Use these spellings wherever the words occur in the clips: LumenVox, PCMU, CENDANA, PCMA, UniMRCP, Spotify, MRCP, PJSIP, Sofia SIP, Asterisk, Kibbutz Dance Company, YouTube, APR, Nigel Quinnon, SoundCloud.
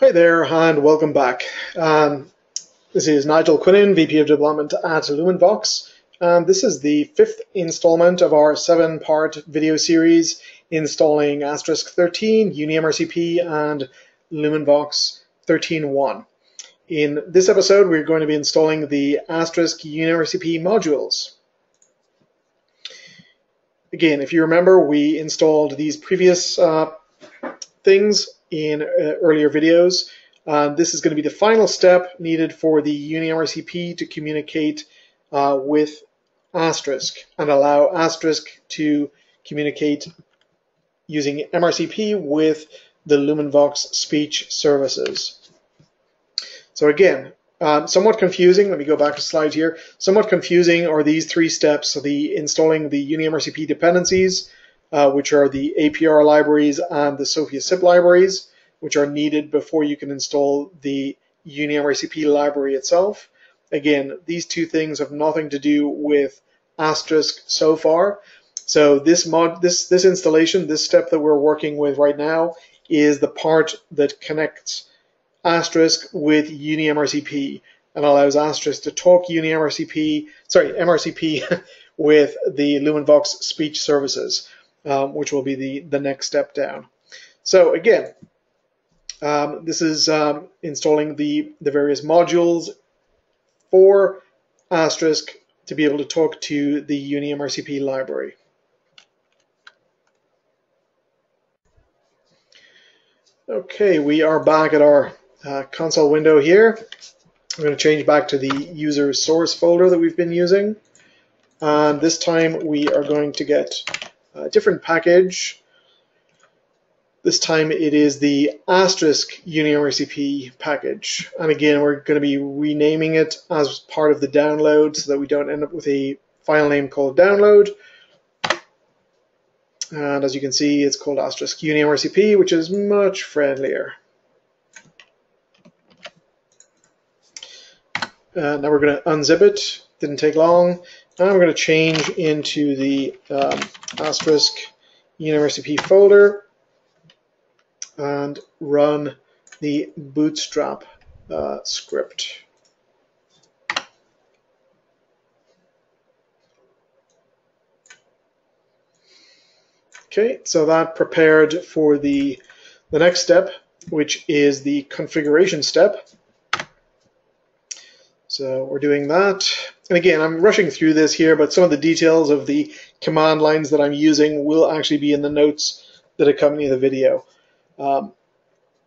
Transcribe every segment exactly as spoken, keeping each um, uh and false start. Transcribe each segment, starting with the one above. Hi there and welcome back. Um, this is Nigel Quinnon, V P of Development at LumenVox. Um, this is the fifth installment of our seven-part video series installing Asterisk thirteen, UniMRCP, and LumenVox thirteen point one. In this episode, we're going to be installing the Asterisk UniMRCP modules. Again, if you remember, we installed these previous uh, things in uh, earlier videos. Uh, this is going to be the final step needed for the UniMRCP to communicate uh, with Asterisk and allow Asterisk to communicate using M R C P with the LumenVox speech services. So again, uh, somewhat confusing, let me go back to slide here, somewhat confusing are these three steps, so the installing the UniMRCP dependencies, Uh, which are the A P R libraries and the Sofia S I P libraries, which are needed before you can install the UniMRCP library itself. Again, these two things have nothing to do with Asterisk so far. So this mod, this this installation, this step that we're working with right now, is the part that connects Asterisk with UniMRCP and allows Asterisk to talk UniMRCP, sorry, M R C P with the LumenVox speech services. Um, which will be the, the next step down. So again, um, this is um, installing the, the various modules for Asterisk to be able to talk to the UniMRCP library. Okay, we are back at our uh, console window here. I'm going to change back to the user source folder that we've been using. And this time we are going to get a different package. This time it is the Asterisk UniMRCP package. And again, we're going to be renaming it as part of the download so that we don't end up with a file name called download. And as you can see, it's called Asterisk UniMRCP, which is much friendlier. Uh, now we're going to unzip it. Didn't take long. Now I'm going to change into the um, Asterisk UniMRCP folder and run the bootstrap uh, script. Okay, so that prepared for the, the next step, which is the configuration step. So we're doing that. And again, I'm rushing through this here, but some of the details of the command lines that I'm using will actually be in the notes that accompany the video. Um,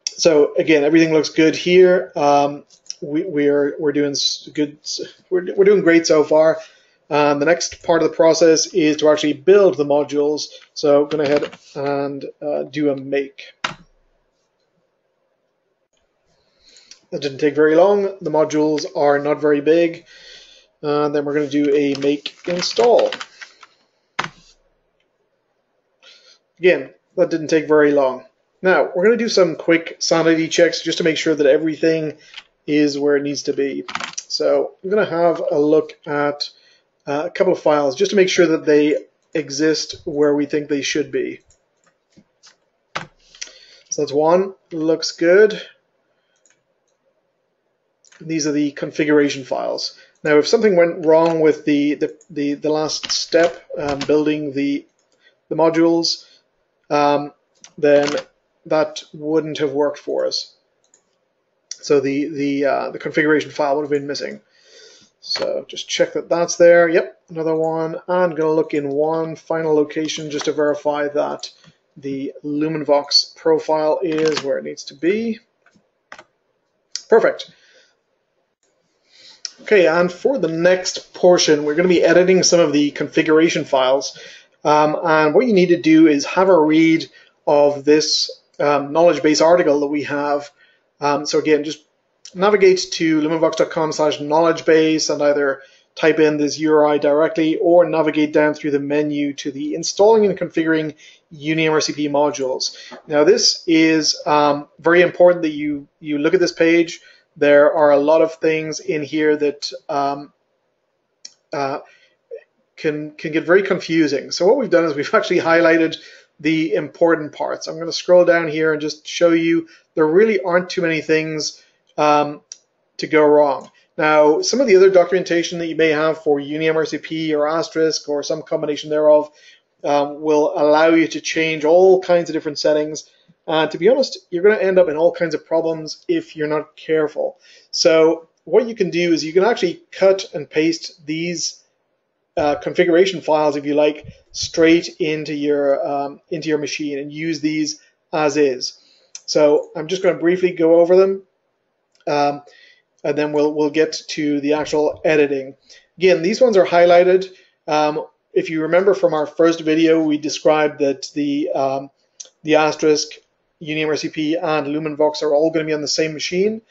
so again, everything looks good here. Um, we, we're we're doing good. We're we're doing great so far. Um, the next part of the process is to actually build the modules. So I'm going to head and uh, do a make. That didn't take very long. The modules are not very big. Uh, then we're going to do a make install. Again, that didn't take very long. Now, we're going to do some quick sanity checks just to make sure that everything is where it needs to be. So I'm going to have a look at uh, a couple of files just to make sure that they exist where we think they should be. So that's one. Looks good. These are the configuration files. Now, if something went wrong with the the, the, the last step, um, building the, the modules, um, then that wouldn't have worked for us. So the, the, uh, the configuration file would have been missing. So just check that that's there. Yep, another one. I'm going to look in one final location just to verify that the LumenVox profile is where it needs to be. Perfect. Okay, and for the next portion, we're going to be editing some of the configuration files. Um, and what you need to do is have a read of this um, knowledge base article that we have. Um, so again, just navigate to lumenvox.com slash knowledge base and either type in this U R I directly or navigate down through the menu to the installing and configuring UniMRCP modules. Now, this is um, very important that you, you look at this page. There are a lot of things in here that um, uh, can, can get very confusing. So what we've done is we've actually highlighted the important parts. I'm going to scroll down here and just show you there really aren't too many things um, to go wrong. Now, some of the other documentation that you may have for UniMRCP or Asterisk or some combination thereof um, will allow you to change all kinds of different settings. Uh, to be honest, you're going to end up in all kinds of problems if you're not careful. So what you can do is you can actually cut and paste these uh, configuration files, if you like, straight into your um, into your machine and use these as is. So I'm just going to briefly go over them, um, and then we'll we'll get to the actual editing. Again, these ones are highlighted. Um, if you remember from our first video, we described that the um, the Asterisk, UniMRCP, and LumenVox are all going to be on the same machine.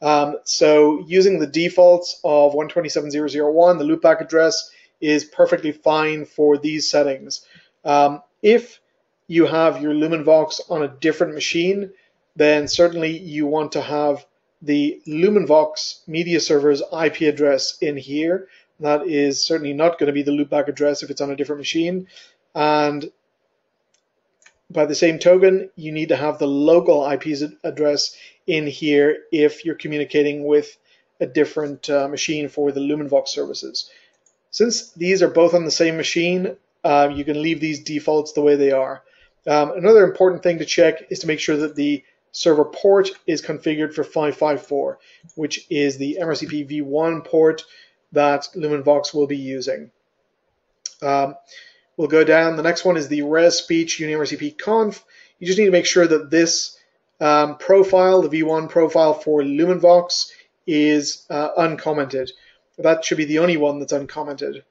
Um, so using the defaults of one twenty-seven dot zero dot zero dot one, the loopback address is perfectly fine for these settings. Um, if you have your LumenVox on a different machine, then certainly you want to have the LumenVox media server's I P address in here. That is certainly not going to be the loopback address if it's on a different machine. And by the same token, you need to have the local I P address in here if you're communicating with a different uh, machine for the LumenVox services. Since these are both on the same machine, uh, you can leave these defaults the way they are. Um, another important thing to check is to make sure that the server port is configured for five five four, which is the M R C P v one port that LumenVox will be using. Um, We'll go down. The next one is the res speech UniMRCP conf. You just need to make sure that this um, profile, the v one profile for LumenVox, is uh, uncommented. That should be the only one that's uncommented.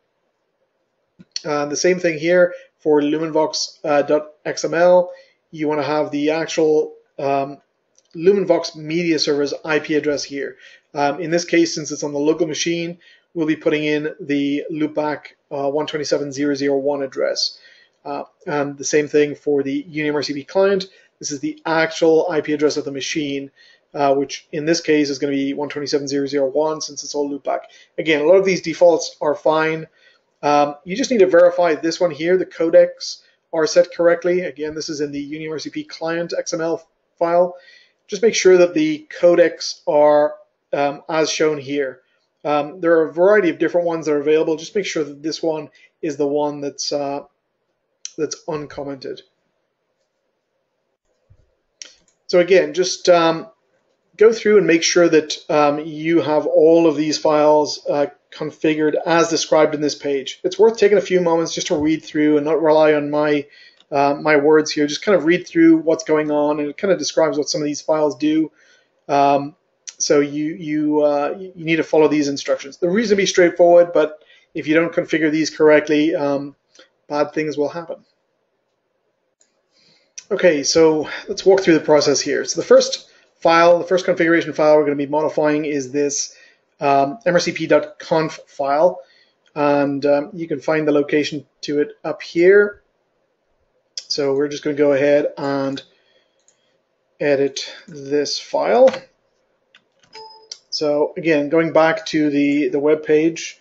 Uh, the same thing here for LumenVox dot X M L. Uh, you want to have the actual um, LumenVox media server's I P address here. Um, in this case, since it's on the local machine, we'll be putting in the loopback uh, one twenty-seven dot zero dot zero dot one address. Uh, and the same thing for the UniMRCP client. This is the actual I P address of the machine, uh, which in this case is going to be one twenty-seven dot zero dot zero dot one since it's all loopback. Again, a lot of these defaults are fine. Um, you just need to verify this one here, the codecs are set correctly. Again, this is in the UniMRCP client X M L file. Just make sure that the codecs are um, as shown here. Um, there are a variety of different ones that are available. Just make sure that this one is the one that's uh, that's uncommented. So again, just um, go through and make sure that um, you have all of these files uh, configured as described in this page. It's worth taking a few moments just to read through and not rely on my uh, my words here. Just kind of read through what's going on, and it kind of describes what some of these files do. Um, So you you uh, you need to follow these instructions. They're reasonably straightforward, but if you don't configure these correctly, um, bad things will happen. Okay, so let's walk through the process here. So the first file, the first configuration file we're going to be modifying is this um, M R C P dot conf file, and um, you can find the location to it up here. So we're just going to go ahead and edit this file. So again, going back to the, the web page,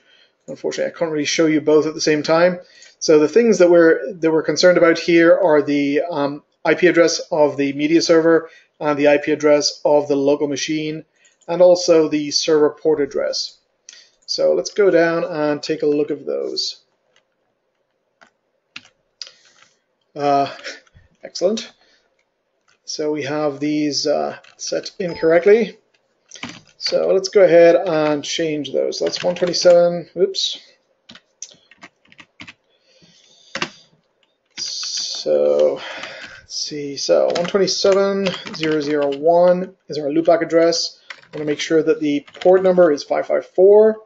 unfortunately I can't really show you both at the same time. So the things that we're, that we're concerned about here are the um, I P address of the media server and the I P address of the local machine, and also the server port address. So let's go down and take a look at those. Uh, excellent. So we have these uh, set incorrectly. So let's go ahead and change those. That's one twenty-seven, oops. So let's see, so one twenty-seven dot zero dot zero dot one is our loopback address. I'm gonna make sure that the port number is five five four.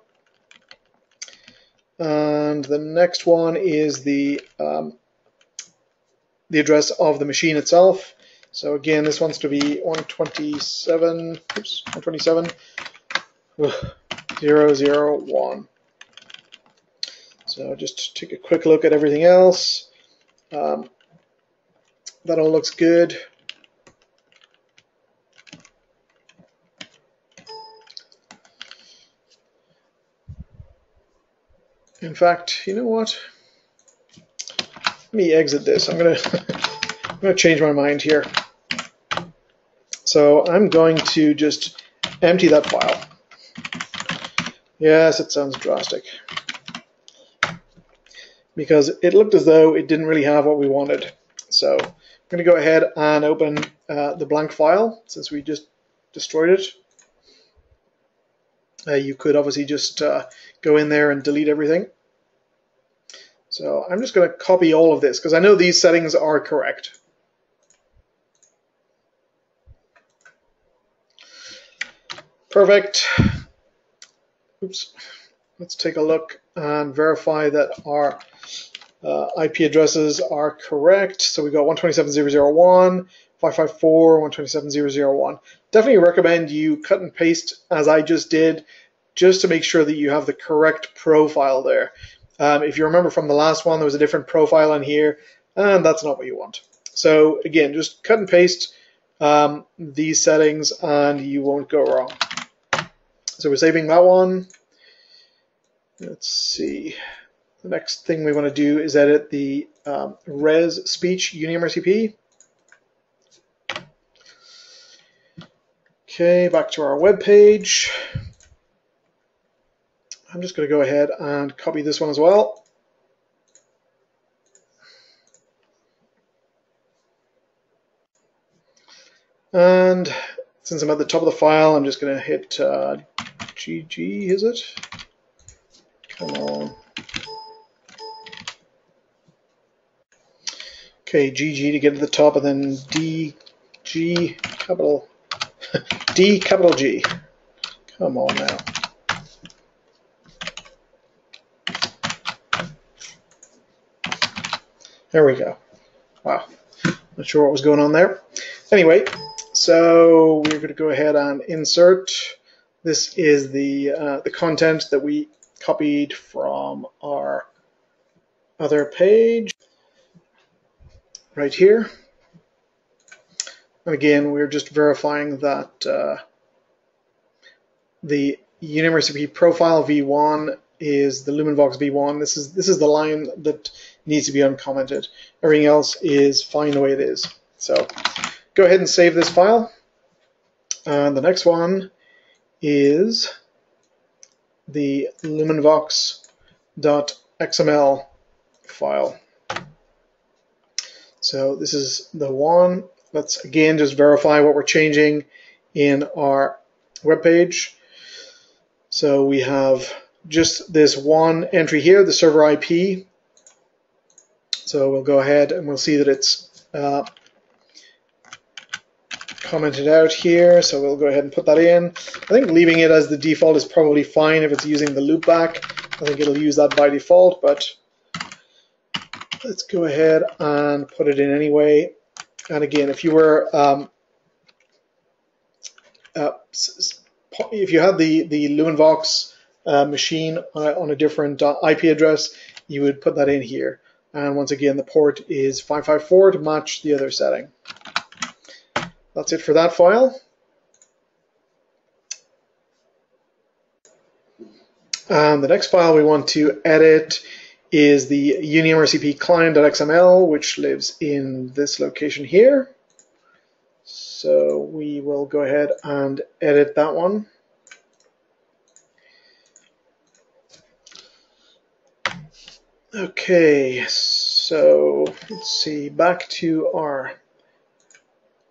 And the next one is the, um, the address of the machine itself. So again, this wants to be one twenty-seven, oops, one twenty-seven dot zero dot zero dot one. So just take a quick look at everything else. Um, that all looks good. In fact, you know what? Let me exit this. I'm gonna going to change my mind here. So I'm going to just empty that file. Yes, it sounds drastic, because it looked as though it didn't really have what we wanted. So I'm going to go ahead and open uh, the blank file, since we just destroyed it. Uh, you could obviously just uh, go in there and delete everything. So I'm just going to copy all of this, because I know these settings are correct. Perfect. Oops. Let's take a look and verify that our uh, I P addresses are correct. So we've got one twenty-seven dot zero dot zero dot one, five five four, one twenty-seven dot zero dot zero dot one. Definitely recommend you cut and paste as I just did, just to make sure that you have the correct profile there. Um, if you remember from the last one, there was a different profile in here, and that's not what you want. So again, just cut and paste um, these settings and you won't go wrong. So we're saving that one. Let's see. The next thing we want to do is edit the um, res speech UniMRCP. Okay, back to our web page. I'm just going to go ahead and copy this one as well. And since I'm at the top of the file, I'm just going to hit uh, G G, is it? Come on. Okay, G G to get to the top, and then D, G, capital, D, capital G. Come on now. There we go. Wow, not sure what was going on there. Anyway, so we're going to go ahead and insert. This is the uh, the content that we copied from our other page right here. And again, we're just verifying that uh, the UniMRCP profile v one is the LumenVox v one. This is this is the line that needs to be uncommented. Everything else is fine the way it is. So go ahead and save this file. And the next one is the LumenVox dot X M L file. So this is the one. Let's again just verify what we're changing in our web page. So we have just this one entry here, the server I P. So we'll go ahead and we'll see that it's uh, commented out here. So we'll go ahead and put that in. I think leaving it as the default is probably fine if it's using the loopback. I think it'll use that by default, but let's go ahead and put it in anyway. And again, if you were, um, uh, if you had the, the LumenVox uh, machine uh, on a different uh, I P address, you would put that in here. And once again, the port is five five four to match the other setting. That's it for that file. And the next file we want to edit is the UniMRCP client dot X M L, which lives in this location here. So we will go ahead and edit that one. Okay, so let's see, back to our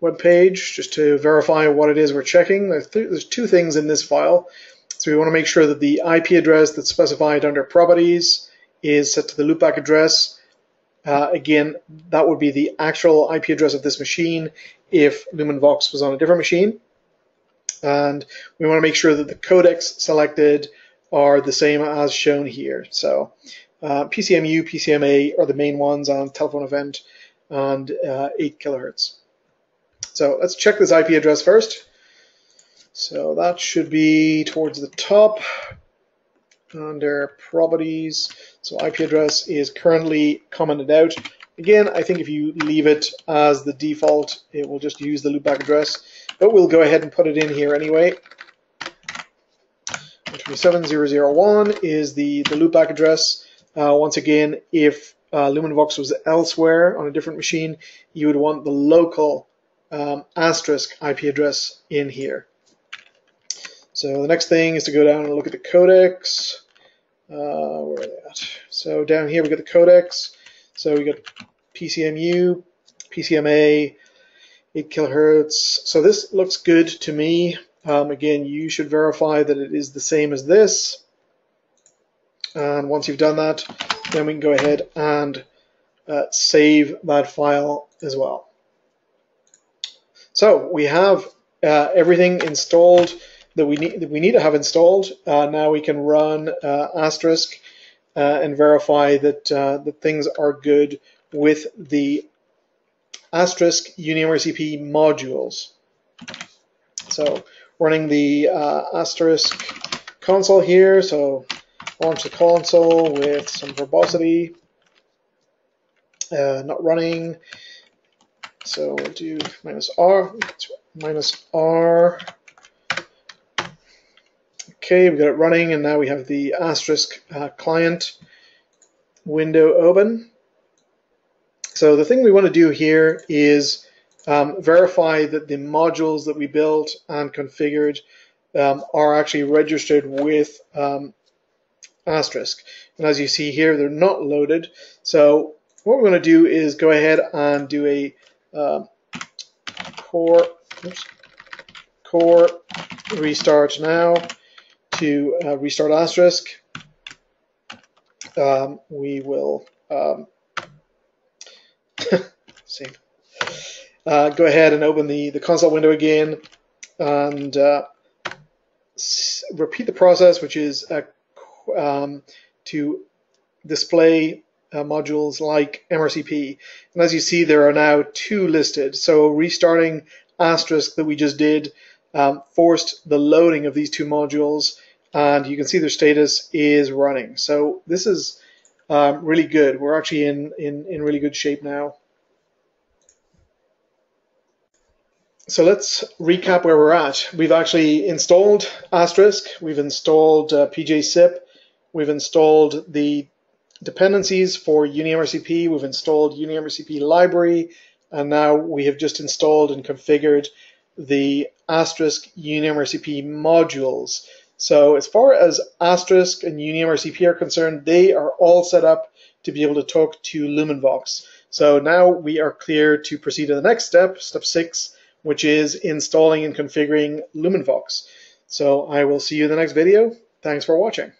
web page just to verify what it is we're checking. There's two things in this file. So we want to make sure that the I P address that's specified under properties is set to the loopback address. Uh, again, that would be the actual I P address of this machine if LumenVox was on a different machine. And we want to make sure that the codecs selected are the same as shown here. So uh, P C M U, P C M A are the main ones on telephone event and uh, eight kilohertz. So let's check this I P address first. So that should be towards the top under properties. So I P address is currently commented out. Again, I think if you leave it as the default, it will just use the loopback address, but we'll go ahead and put it in here anyway. one twenty-seven dot zero dot zero dot one is the, the loopback address. Uh, once again, if uh, LumenVox was elsewhere on a different machine, you would want the local um, asterisk I P address in here. So the next thing is to go down and look at the codecs. Uh, where are they at? So down here we got the codecs. So we got P C M U, P C M A, eight kilohertz. So this looks good to me. Um, again, you should verify that it is the same as this. And once you've done that, then we can go ahead and uh, save that file as well. So we have uh, everything installed that we need that we need to have installed. Uh, now we can run uh, asterisk uh, and verify that uh, that things are good with the asterisk UniMRCP modules. So running the uh, asterisk console here. So launch the console with some verbosity. Uh, not running. So we'll do minus R. Minus R. Okay, we've got it running, and now we have the asterisk uh, client window open. So the thing we want to do here is um, verify that the modules that we built and configured um, are actually registered with um, asterisk. And as you see here, they're not loaded. So what we're going to do is go ahead and do a uh, core, oops, core restart now. To uh, restart asterisk, um, we will um, see. Uh, go ahead and open the, the console window again and uh, repeat the process, which is uh, um, to display uh, modules like M R C P. And as you see, there are now two listed. So restarting asterisk that we just did um, forced the loading of these two modules. And you can see their status is running. So this is um, really good. We're actually in, in, in really good shape now. So let's recap where we're at. We've actually installed asterisk. We've installed uh, P J SIP. We've installed the dependencies for UniMRCP. We've installed UniMRCP library. And now we have just installed and configured the asterisk UniMRCP modules. So as far as asterisk and UniMRCP are concerned, they are all set up to be able to talk to LumenVox. So now we are clear to proceed to the next step, step six, which is installing and configuring LumenVox. So I will see you in the next video. Thanks for watching.